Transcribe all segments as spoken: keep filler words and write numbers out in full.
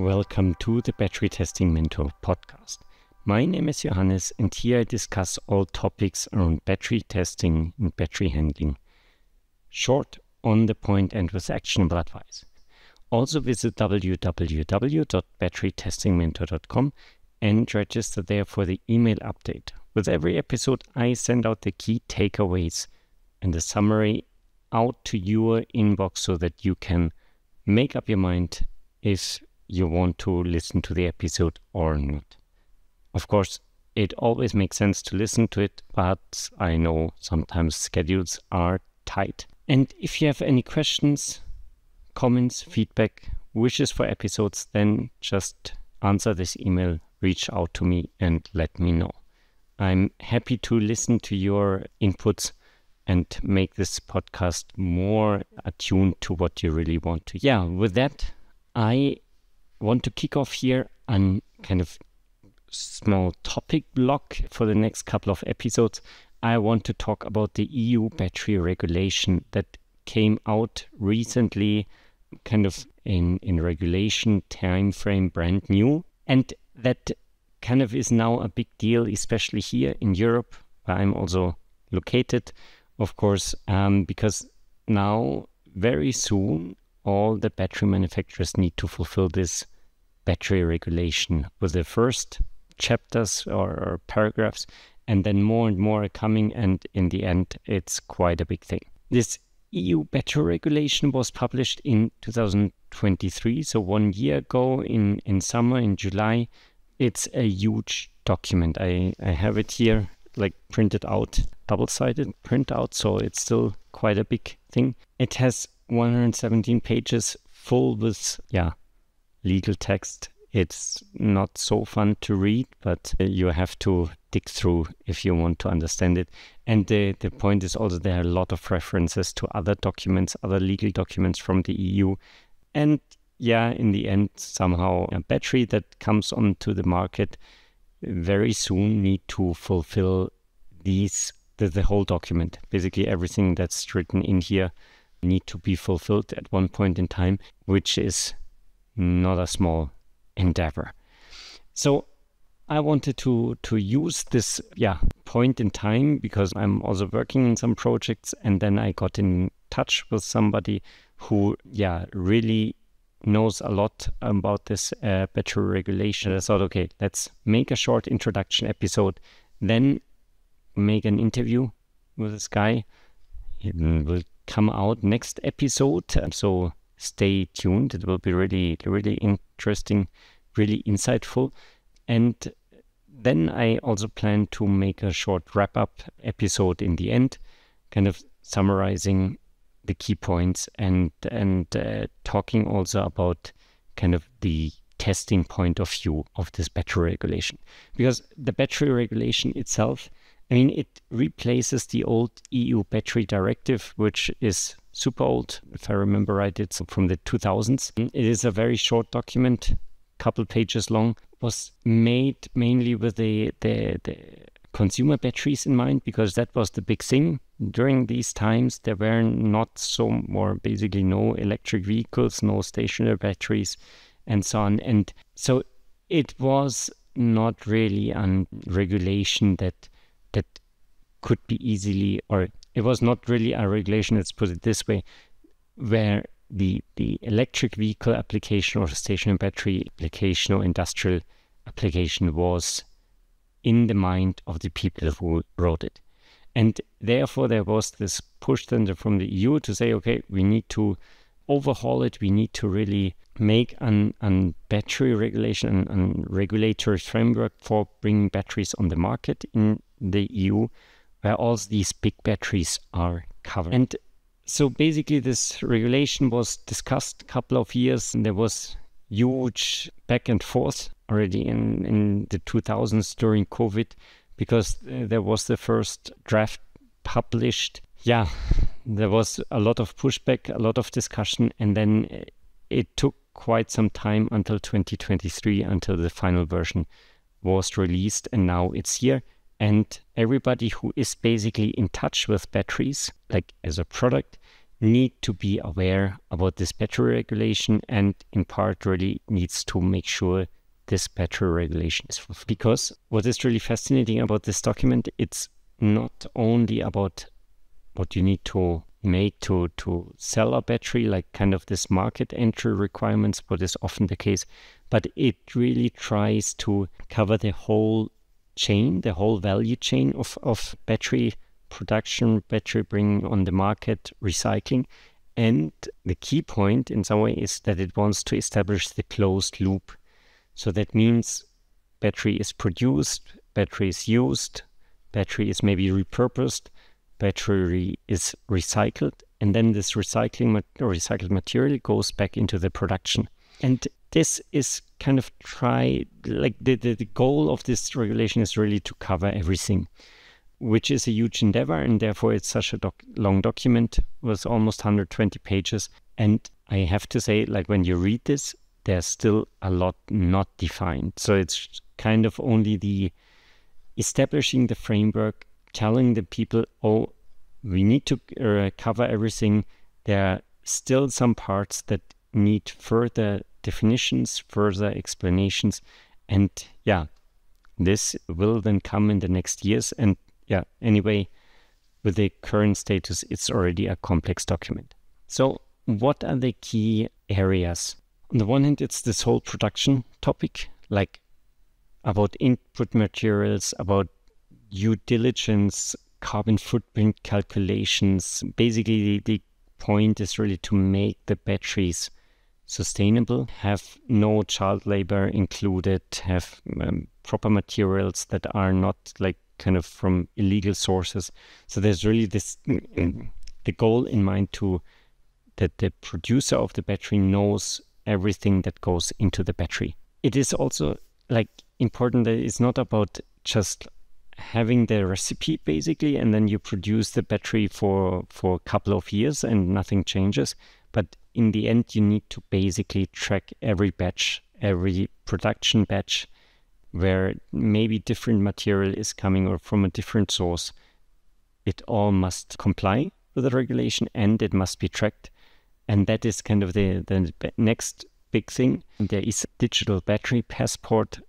Welcome to the Battery Testing Mentor podcast. My name is Johannes, and here I discuss all topics around battery testing and battery handling. Short, on the point, and with actionable advice. Also visit w w w dot battery testing mentor dot com and register there for the email update. With every episode, I send out the key takeaways and the summary out to your inbox so that you can make up your mind if you want to listen to the episode or not. Of course, it always makes sense to listen to it, but I know sometimes schedules are tight. And if you have any questions, comments, feedback, wishes for episodes, then just answer this email, reach out to me and let me know. I'm happy to listen to your inputs and make this podcast more attuned to what you really want to. Yeah, with that, I want to kick off here a kind of small topic block for the next couple of episodes. I want to talk about the E U battery regulation that came out recently, kind of in, in regulation time frame, brand new. And that kind of is now a big deal, especially here in Europe, where I'm also located, of course, um, because now very soon all the battery manufacturers need to fulfill this battery regulation with the first chapters or, or paragraphs. And then more and more are coming, and in the end, it's quite a big thing. This E U battery regulation was published in two thousand twenty-three, so one year ago in, in summer, in July. It's a huge document. I, I have it here, like printed out, double-sided printout, so it's still quite a big thing. It has one hundred seventeen pages full with, yeah, legal text. It's not so fun to read, but you have to dig through if you want to understand it. And the, the point is also there are a lot of references to other documents, other legal documents from the E U. And yeah, in the end, somehow a battery that comes onto the market very soon need to fulfill these, the, the whole document. Basically everything that's written in here need to be fulfilled at one point in time, which is not a small endeavor. So I wanted to to use this yeah point in time, because I'm also working in some projects, and then I got in touch with somebody who yeah really knows a lot about this uh, battery regulation. I thought, okay, let's make a short introduction episode, then make an interview with this guy. It will come out next episode, so stay tuned. It will be really, really interesting, really insightful. And then I also plan to make a short wrap-up episode in the end, kind of summarizing the key points and and uh, talking also about kind of the testing point of view of this battery regulation. Because the battery regulation itself, I mean, it replaces the old E U battery directive, which is super old. If I remember right, it's from the two thousands. It is a very short document, couple pages long. Was made mainly with the, the, the consumer batteries in mind, because that was the big thing. During these times, there were not so, or basically no electric vehicles, no stationary batteries, and so on. And so it was not really a regulation that that could be easily, or it was not really a regulation, let's put it this way, where the the electric vehicle application or stationary battery application or industrial application was in the mind of the people who wrote it. And therefore there was this push then from the E U to say, okay, we need to overhaul it, we need to really make an, an battery regulation and regulatory framework for bringing batteries on the market in the E U, where all these big batteries are covered. And so basically this regulation was discussed a couple of years, and there was huge back and forth already in, in the two thousands during COVID, because there was the first draft published. Yeah, there was a lot of pushback, a lot of discussion, and then it took quite some time until twenty twenty-three, until the final version was released, and now it's here. And everybody who is basically in touch with batteries, like as a product, need to be aware about this battery regulation, and in part really needs to make sure this battery regulation is fulfilled. Because what is really fascinating about this document, it's not only about what you need to make to, to sell a battery, like kind of this market entry requirements, what is often the case, but it really tries to cover the whole chain, the whole value chain of, of battery production, battery bringing on the market, recycling. And the key point in some way is that it wants to establish the closed loop. So that means battery is produced, battery is used, battery is maybe repurposed, battery is recycled, and then this recycling or recycled material goes back into the production. And this is kind of try, like the, the, the goal of this regulation is really to cover everything, which is a huge endeavor, and therefore it's such a doc long document. It was almost one hundred twenty pages. And I have to say, like when you read this, there's still a lot not defined. So it's kind of only the establishing the framework, telling the people, oh, we need to uh, cover everything. There are still some parts that need further definitions, further explanations. And yeah, this will then come in the next years. And yeah, anyway, with the current status, it's already a complex document. So what are the key areas? On the one hand, it's this whole production topic, like about input materials, about due diligence, carbon footprint calculations. Basically, the, the point is really to make the batteries sustainable, have no child labor included, have um, proper materials that are not like kind of from illegal sources. So there's really this the goal in mind to that the producer of the battery knows everything that goes into the battery. It is also like important that it's not about just having the recipe basically, and then you produce the battery for for a couple of years and nothing changes. But in the end, you need to basically track every batch, every production batch, where maybe different material is coming or from a different source. It all must comply with the regulation and it must be tracked. And that is kind of the, the next big thing. There is a digital battery passport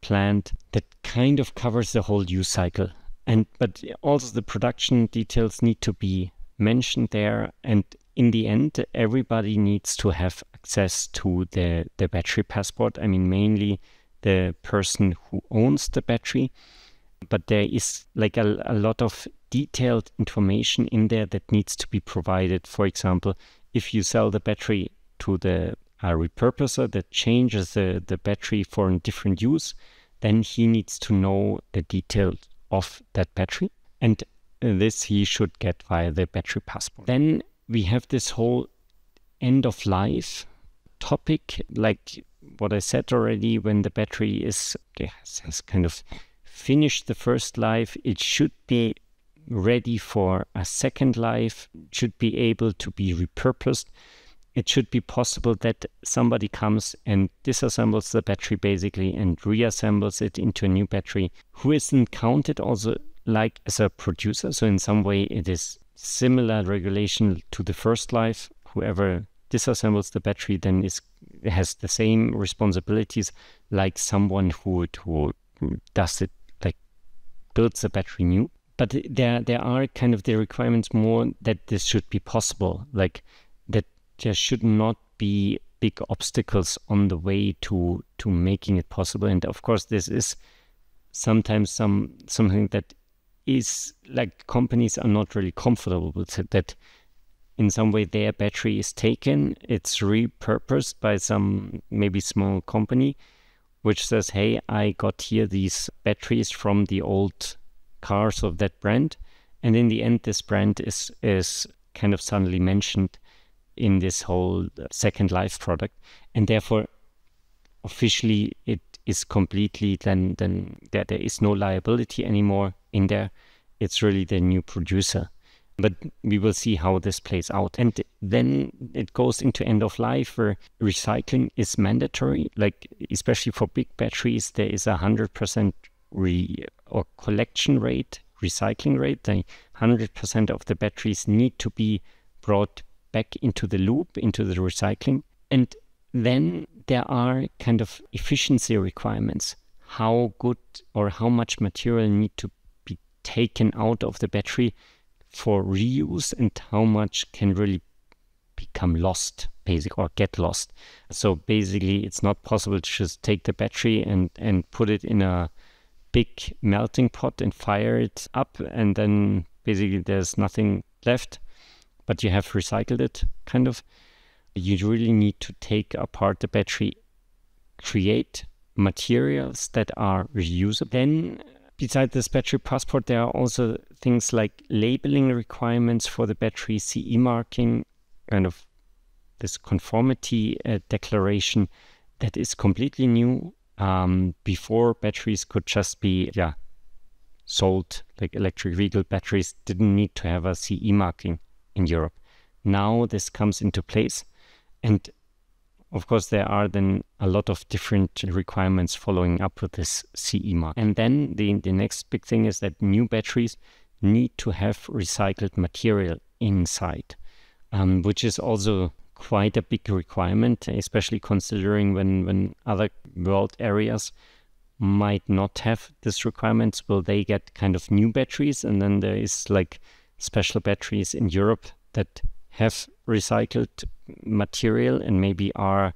planned that kind of covers the whole use cycle. And but also the production details need to be mentioned there. And in the end, everybody needs to have access to the, the battery passport. I mean, mainly the person who owns the battery. But there is like a, a lot of detailed information in there that needs to be provided. For example, if you sell the battery to the uh, repurposer that changes the, the battery for a different use, then he needs to know the details of that battery. And this he should get via the battery passport. Then we have this whole end of life topic, like what I said already, when the battery is has kind of finished the first life, it should be ready for a second life, it should be able to be repurposed. It should be possible that somebody comes and disassembles the battery basically and reassembles it into a new battery, who isn't counted also like as a producer. So in some way it is similar regulation to the first life. Whoever disassembles the battery then is has the same responsibilities like someone who, who does it, like builds the battery new. But there there are kind of the requirements more that this should be possible, like that there should not be big obstacles on the way to to making it possible. And of course this is sometimes some something that is like companies are not really comfortable with it, that in some way their battery is taken, it's repurposed by some maybe small company which says, hey, I got here these batteries from the old cars of that brand, and in the end this brand is is kind of suddenly mentioned in this whole second life product, and therefore officially it is completely then then there, there is no liability anymore in there. It's really the new producer. But we will see how this plays out. And then it goes into end of life where recycling is mandatory, like especially for big batteries there is a hundred percent re or collection rate, recycling rate. Then one hundred percent of the batteries need to be brought back into the loop, into the recycling. And then there are kind of efficiency requirements, how good or how much material need to be taken out of the battery for reuse and how much can really become lost, basic or get lost. So basically it's not possible to just take the battery and, and put it in a big melting pot and fire it up and then basically there's nothing left, but you have recycled it kind of. You really need to take apart the battery, create materials that are reusable. Then besides this battery passport, there are also things like labeling requirements for the battery, C E marking, kind of this conformity uh, declaration that is completely new. Um, before, batteries could just be yeah sold, like electric vehicle batteries didn't need to have a C E marking in Europe. Now this comes into place. And of course, there are then a lot of different requirements following up with this C E mark. And then the, the next big thing is that new batteries need to have recycled material inside, um, which is also quite a big requirement, especially considering when, when other world areas might not have this requirements. Will they get kind of new batteries? And then there is like special batteries in Europe that have recycled material and maybe are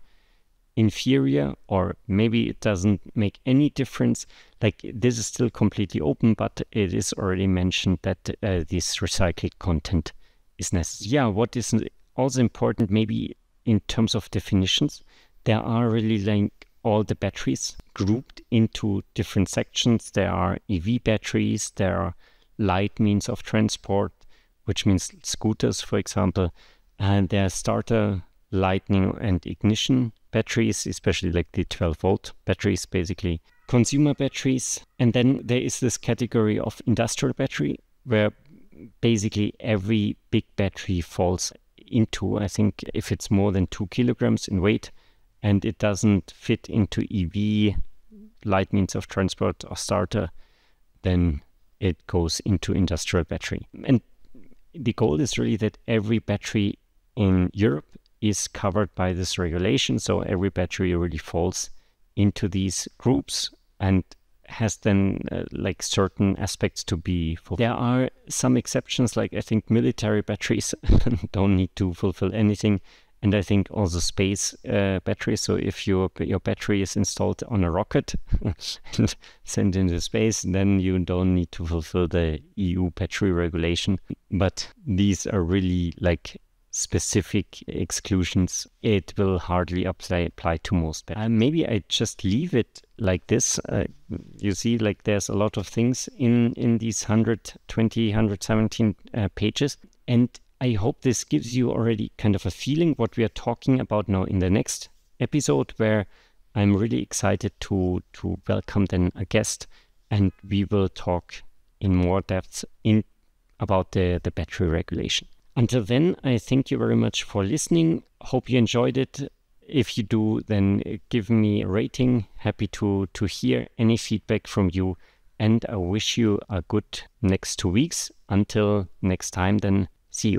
inferior, or maybe it doesn't make any difference. Like this is still completely open, but it is already mentioned that uh, this recycled content is necessary. Yeah, what is also important, maybe in terms of definitions, there are really like all the batteries grouped into different sections. There are E V batteries, there are light means of transport, which means scooters, for example, and there are starter, lightning and ignition batteries, especially like the twelve volt batteries, basically consumer batteries. And then there is this category of industrial battery, where basically every big battery falls into, I think, if it's more than two kilograms in weight, and it doesn't fit into E V, light means of transport or starter, then it goes into industrial battery. And the goal is really that every battery in Europe is covered by this regulation. So every battery really falls into these groups and has then uh, like certain aspects to be fulfilled. There are some exceptions, like I think military batteries don't need to fulfill anything. And I think also space uh, batteries. So if your, your battery is installed on a rocket and sent into space, then you don't need to fulfill the E U battery regulation. But these are really like specific exclusions. It will hardly apply, apply to most batteries. Uh, maybe I just leave it like this. Uh, you see, like there's a lot of things in, in these one hundred twenty, one hundred seventeen uh, pages. And I hope this gives you already kind of a feeling what we are talking about now in the next episode, where I'm really excited to, to welcome then a guest, and we will talk in more depth in about the, the battery regulation. Until then, I thank you very much for listening. Hope you enjoyed it. If you do, then give me a rating. Happy to, to hear any feedback from you. And I wish you a good next two weeks. Until next time, then see you.